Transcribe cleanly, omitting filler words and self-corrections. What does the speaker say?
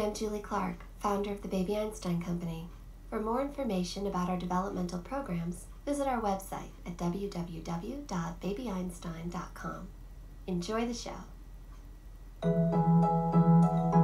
am Julie Clark, founder of the Baby Einstein Company. For more information about our developmental programs, visit our website at www.babyeinstein.com. Enjoy the show.